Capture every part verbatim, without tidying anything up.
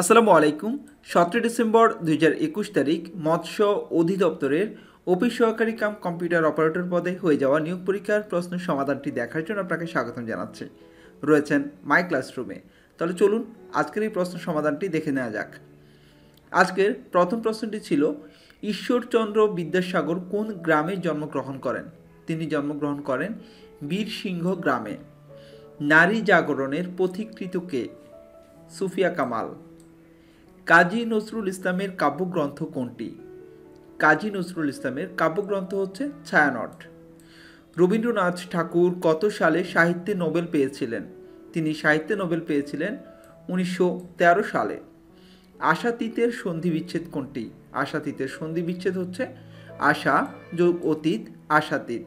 আসসালামু আলাইকুম। সতেরোই ডিসেম্বর দুই হাজার একুশ তারিখ মৎস্য অধিদপ্তরের অফিস সহকারী কাম কম্পিউটার অপারেটর পদে হয়ে যাওয়া নিয়োগ পরীক্ষার প্রশ্ন সমাধানটি দেখার জন্য আপনাকে স্বাগতম জানাচ্ছি। রয়েছেন মাই ক্লাসরুমে। তাহলে চলুন আজকের এই প্রশ্ন সমাধানটি দেখে নেওয়া যাক। আজকের প্রথম প্রশ্নটি ছিল, ईश्वरचंद्र विद्यासागर কোন গ্রামে জন্মগ্রহণ করেন? তিনি জন্মগ্রহণ করেন वीरसिंह ग्रामे। नारी जागरणের পথিকৃত কে? सूफिया कमाल। काजी नज़रुल इस्लाम काव्यग्रंथ कोनटी? काजी नज़रुल इस्लाम काव्यग्रंथ হচ্ছে ছায়ানট। রবীন্দ্রনাথ ঠাকুর কত সালে সাহিত্যে নোবেল পেয়েছিলেন? তিনি সাহিত্যে নোবেল পেয়েছিলেন উনিশশো তেরো সালে। আশাতীতের সন্ধি বিচ্ছেদ কোনটি? আশাতীতের সন্ধি বিচ্ছেদ হচ্ছে আশা যোগ অতীত আশাতীত।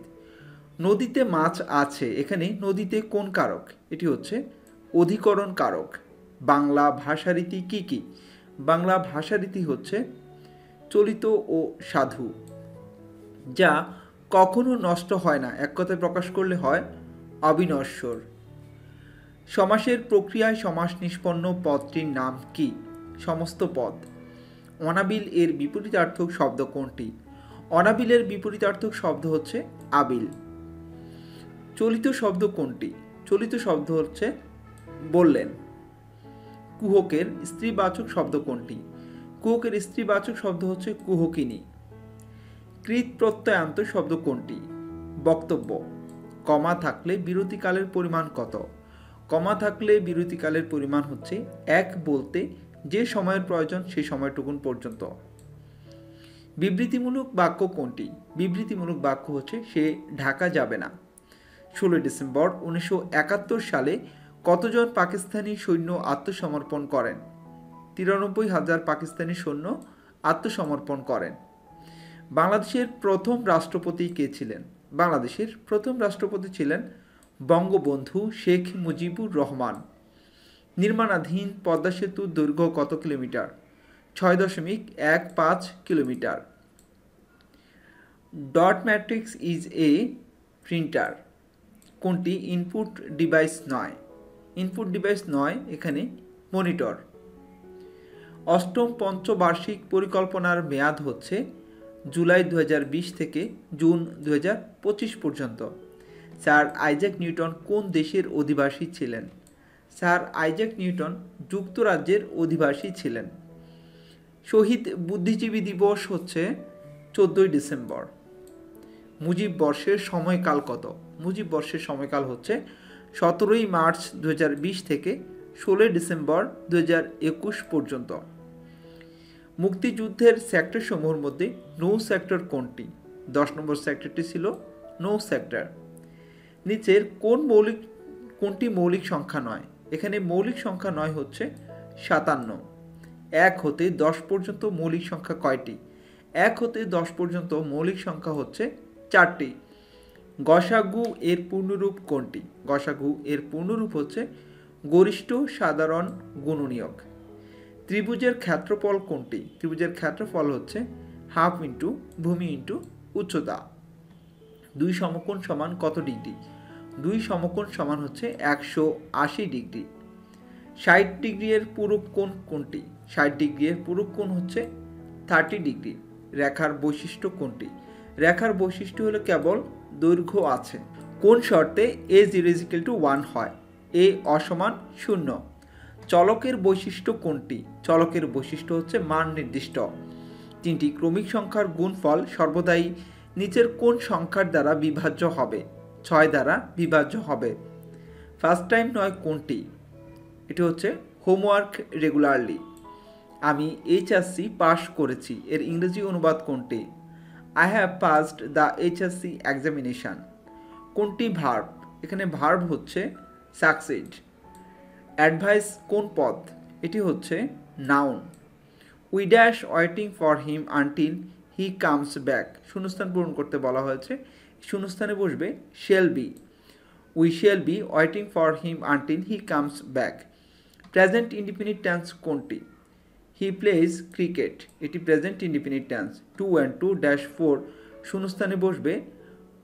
নদীতে মাছ আছে, এখানে নদীতে কোন কারক? এটি হচ্ছে অধিকরণ কারক। বাংলা ভাষারীতি কি কি? বাংলা ভাষারীতি হচ্ছে চলিত ও সাধু, যা কখনো নষ্ট হয় না, এক কথায় প্রকাশ করলে হয় অবিনশ্বর। সমাসের প্রক্রিয়ায় সমাস নিষ্পন্ন পদটির নাম কি? সমস্ত পদ। অনাবিল এর বিপরীতার্থক শব্দ কোনটি? অনাবিলের বিপরীতার্থক শব্দ হচ্ছে আবিল। চলিত শব্দ কোনটি? চলিত শব্দ হচ্ছে বললেন। কুহকের স্ত্রীবাচক শব্দ কোনটি? কুহকের স্ত্রীবাচক শব্দ হচ্ছে কুহকিনী। কৃত প্রত্যয়ান্ত শব্দ কোনটি? বক্তব্য। কমা থাকলে বিরতিকালের পরিমাণ কত? কমা থাকলে বিরতিকালের পরিমাণ হচ্ছে এক বলতে যে সময়ের প্রয়োজন সেই সময়টুকুন পর্যন্ত। বিবৃতিমূলক বাক্য কোনটি? বিবৃতিমূলক বাক্য হচ্ছে সে ঢাকা যাবে না। ষোলোই ডিসেম্বর উনিশশো একাত্তর সালে কতজন পাকিস্তানি সৈন্য আত্মসমর্পণ করেন? তিরানব্বই হাজার পাকিস্তানি সৈন্য আত্মসমর্পণ করেন। বাংলাদেশের প্রথম রাষ্ট্রপতি কে ছিলেন? বাংলাদেশের প্রথম রাষ্ট্রপতি ছিলেন বঙ্গবন্ধু শেখ মুজিবুর রহমান। নির্মাণাধীন পদ্মা সেতু দৈর্ঘ্য কত কিলোমিটার? ছয় দশমিক এক পাঁচ kilometre. Dot matrix is a printer কোনটি ইনপুট ডিভাইস নয়? ইনপুট ডিভাইস নয়, এখানে মনিটর। অষ্টম পঞ্চবার্ষিক পরিকল্পনার মেয়াদ হচ্ছে জুলাই দু হাজার বিশ থেকে জুন দু হাজার পঁচিশ পর্যন্ত। স্যার আইজাক নিউটন কোন দেশের অধিবাসী ছিলেন? স্যার আইজাক নিউটন যুক্তরাজ্যের অধিবাসী ছিলেন। শহীদ বুদ্ধিজীবী দিবস হচ্ছে চোদ্দোই ডিসেম্বর। মুজিব বর্ষের সময়কাল কত? মুজিব বর্ষের সময়কাল হচ্ছে সতেরোই মার্চ দু হাজার বিশ থেকে ষোলোই ডিসেম্বর দু হাজার একুশ পর্যন্ত। মুক্তিযুদ্ধের সেক্টরসমূহের মধ্যে নৌ সেক্টর কোনটি? দশ নম্বর সেক্টরটি ছিল নৌ সেক্টর। নিচের কোন মৌলিক কোনটি মৌলিক সংখ্যা নয়? এখানে মৌলিক সংখ্যা নয় হচ্ছে সাতান্ন। এক হতে দশ পর্যন্ত মৌলিক সংখ্যা কয়টি? এক হতে দশ পর্যন্ত মৌলিক সংখ্যা হচ্ছে চারটি। গসাগু এর পূর্ণরূপ কোনটি? গসাগু এর পূর্ণরূপ হচ্ছে গরিষ্ঠ সাধারণ গুণনীয়ক। ত্রিভুজের ক্ষেত্রফল কোনটি? ত্রিভুজের ক্ষেত্রফল হচ্ছে হাফ ইন্টু ভূমি ইন্টু উচ্চতা। দুই সমকোণ সমান কত ডিগ্রি? দুই সমকোণ সমান হচ্ছে একশো আশি ডিগ্রি। ষাট ডিগ্রি এর পূরক কোণ কোনটি? ষাট ডিগ্রি এর পূরক কোণ হচ্ছে থার্টি ডিগ্রি। রেখার বৈশিষ্ট্য কোনটি? রেখার বৈশিষ্ট্য হলো কেবল দৈর্ঘ্য আছে। কোন শর্তে A zero is equal to one হয়? এ অসমান শূন্য। চলকের বৈশিষ্ট্য কোনটি? চলকের বৈশিষ্ট্য হচ্ছে মান নির্দিষ্ট। তিনটি ক্রমিক সংখ্যার গুণফল সর্বদাই নিচের কোন সংখ্যার দ্বারা বিভাজ্য হবে? ছয় দ্বারা বিভাজ্য হবে। ফার্স্ট টাইম নয় কোনটি? এটি হচ্ছে হোমওয়ার্ক রেগুলারলি। আমি এইচএসসি পাস করেছি এর ইংরেজি অনুবাদ কোনটি? I have passed the HSC examination. কোনটি ভার্ব? এখানে ভার্ব হচ্ছে সাকসিড। অ্যাডভাইস কোন পদ? এটি হচ্ছে noun. We dash waiting for him until he comes back. শূন্যস্থান পূরণ করতে বলা হয়েছে, শূন্যস্থানে বসবে shall be. We shall be waiting for him until he comes back. Present independent tense কোনটি? হি প্লেজ ক্রিকেট, এটি present independent tense. Two and two dash four, শূন্যস্থানে বসবে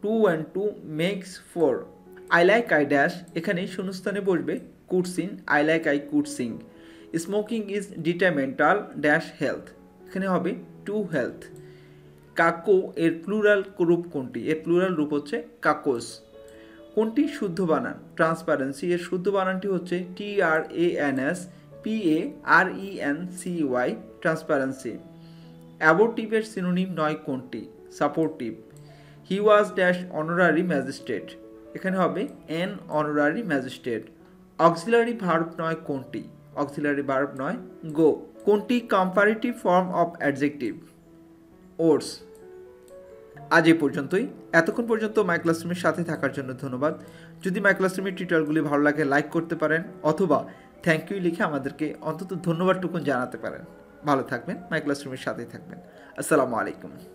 two and two makes four. I like I dash, এখানে শূন্যস্থানে বসবে could sing, I like I could sing. Smoking is detrimental dash health एखाने होबे to health. काको एर plural रूप कोनटी? एर प्लूरल रूप होच्छे काकोस। कोनटी शुद्ध बानान? ट्रांसपेरेंसि एर शुद्ध बानानटी होच्छे T R A N S P A R E N C Y transparency. एबोटिव एर सिनोनिम नय कोनटी? Supportive. He was dash honorary magistrate एखाने होबे an honorary magistrate. Auxiliary verb नय कोनटी? अक्सिलारि भार्ब नय गो। कोनटी comparative form of adjective? Worse. आज ए पर्यन्तই। एतক্ষণ পর্যন্ত মাই ক্লাসরুমের সাথে থাকার জন্য ধন্যবাদ। যদি মাই ক্লাসরুমের টিউটোরিয়ালগুলি ভালো লাগে লাইক করতে পারেন অথবা থ্যাংক ইউ লিখে আমাদেরকে অন্তত ধন্যবাদটুকু জানাতে পারেন। ভালো থাকবেন, মাই ক্লাসরুমের সাথেই থাকবেন। আসসালামু আলাইকুম।